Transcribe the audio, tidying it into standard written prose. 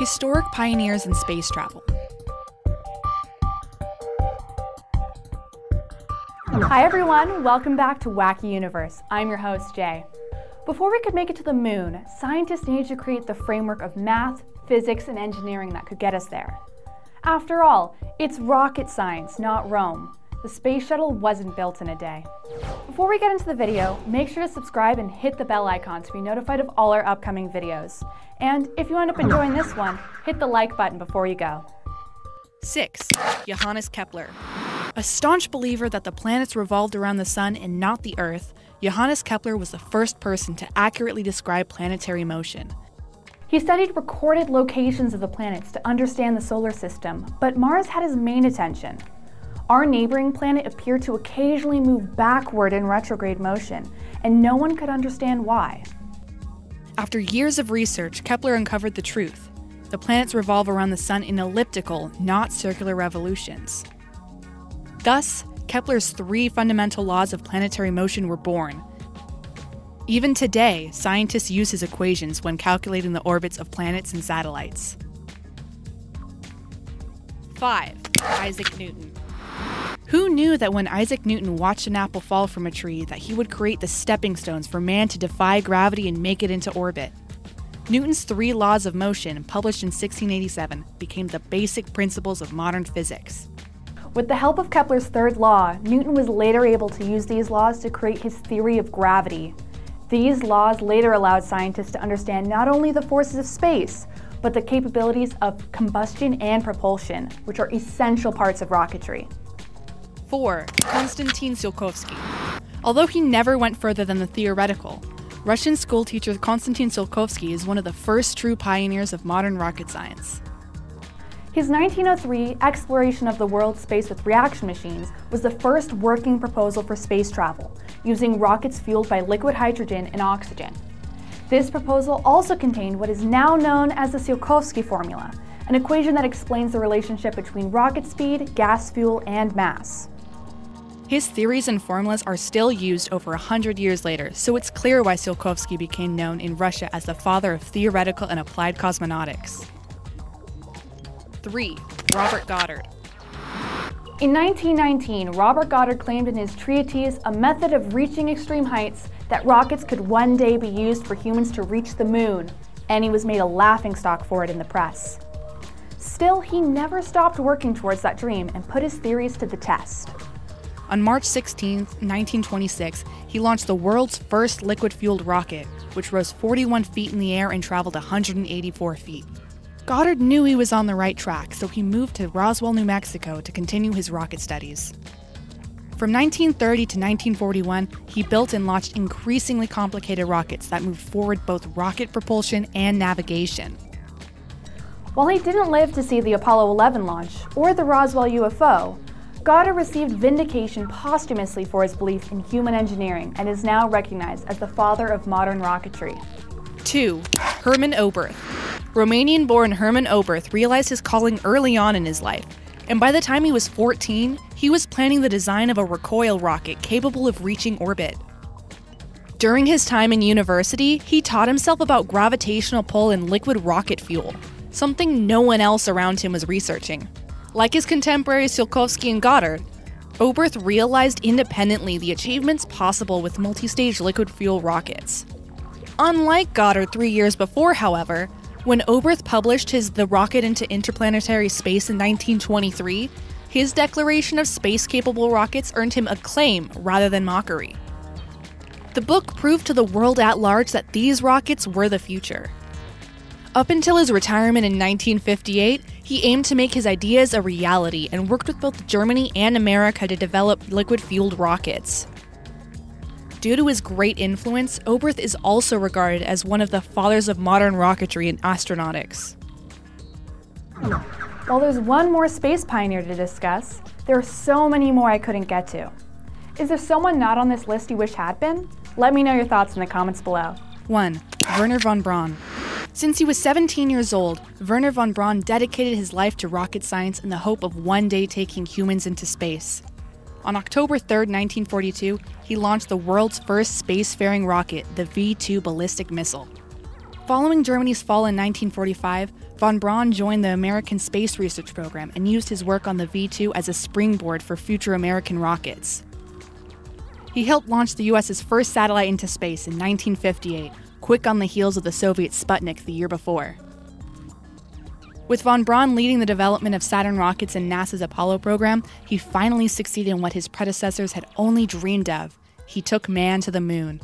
Historic pioneers in space travel. Hi everyone, welcome back to Wacky Universe. I'm your host, Jay. Before we could make it to the moon, scientists needed to create the framework of math, physics, and engineering that could get us there. After all, it's rocket science, not Rome. The space shuttle wasn't built in a day. Before we get into the video, make sure to subscribe and hit the bell icon to be notified of all our upcoming videos. And if you end up enjoying this one, hit the like button before you go. 6. Johannes Kepler. A staunch believer that the planets revolved around the sun and not the Earth, Johannes Kepler was the first person to accurately describe planetary motion. He studied recorded locations of the planets to understand the solar system, but Mars had his main attention. Our neighboring planet appeared to occasionally move backward in retrograde motion, and no one could understand why. After years of research, Kepler uncovered the truth. The planets revolve around the sun in elliptical, not circular revolutions. Thus, Kepler's three fundamental laws of planetary motion were born. Even today, scientists use his equations when calculating the orbits of planets and satellites. 5. Isaac Newton. Who knew that when Isaac Newton watched an apple fall from a tree that he would create the stepping stones for man to defy gravity and make it into orbit? Newton's three laws of motion, published in 1687, became the basic principles of modern physics. With the help of Kepler's third law, Newton was later able to use these laws to create his theory of gravity. These laws later allowed scientists to understand not only the forces of space, but the capabilities of combustion and propulsion, which are essential parts of rocketry. 4. Konstantin Tsiolkovsky. Although he never went further than the theoretical, Russian school teacher Konstantin Tsiolkovsky is one of the first true pioneers of modern rocket science. His 1903 exploration of the world's space with reaction machines was the first working proposal for space travel, using rockets fueled by liquid hydrogen and oxygen. This proposal also contained what is now known as the Tsiolkovsky formula, an equation that explains the relationship between rocket speed, gas fuel, and mass. His theories and formulas are still used over 100 years later, so it's clear why Tsiolkovsky became known in Russia as the father of theoretical and applied cosmonautics. 3. Robert Goddard. In 1919, Robert Goddard claimed in his treatise a method of reaching extreme heights that rockets could one day be used for humans to reach the moon, and he was made a laughingstock for it in the press. Still, he never stopped working towards that dream and put his theories to the test. On March 16, 1926, he launched the world's first liquid-fueled rocket, which rose 41 feet in the air and traveled 184 feet. Goddard knew he was on the right track, so he moved to Roswell, New Mexico to continue his rocket studies. From 1930 to 1941, he built and launched increasingly complicated rockets that moved forward both rocket propulsion and navigation. While he didn't live to see the Apollo 11 launch or the Roswell UFO, Goddard received vindication posthumously for his belief in human engineering and is now recognized as the father of modern rocketry. 2. Hermann Oberth. Romanian-born Hermann Oberth realized his calling early on in his life, and by the time he was 14, he was planning the design of a recoil rocket capable of reaching orbit. During his time in university, he taught himself about gravitational pull and liquid rocket fuel, something no one else around him was researching. Like his contemporaries Tsiolkovsky and Goddard, Oberth realized independently the achievements possible with multi-stage liquid fuel rockets. Unlike Goddard 3 years before, however, when Oberth published his The Rocket into Interplanetary Space in 1923, his declaration of space-capable rockets earned him acclaim rather than mockery. The book proved to the world at large that these rockets were the future. Up until his retirement in 1958, he aimed to make his ideas a reality and worked with both Germany and America to develop liquid-fueled rockets. Due to his great influence, Oberth is also regarded as one of the fathers of modern rocketry and astronautics. While there's one more space pioneer to discuss, there are so many more I couldn't get to. Is there someone not on this list you wish had been? Let me know your thoughts in the comments below. 1. Wernher von Braun. Since he was 17 years old, Wernher von Braun dedicated his life to rocket science in the hope of one day taking humans into space. On October 3, 1942, he launched the world's first spacefaring rocket, the V-2 ballistic missile. Following Germany's fall in 1945, von Braun joined the American Space Research Program and used his work on the V-2 as a springboard for future American rockets. He helped launch the U.S.'s first satellite into space in 1958, quick on the heels of the Soviet Sputnik the year before. With von Braun leading the development of Saturn rockets and NASA's Apollo program, he finally succeeded in what his predecessors had only dreamed of. He took man to the moon.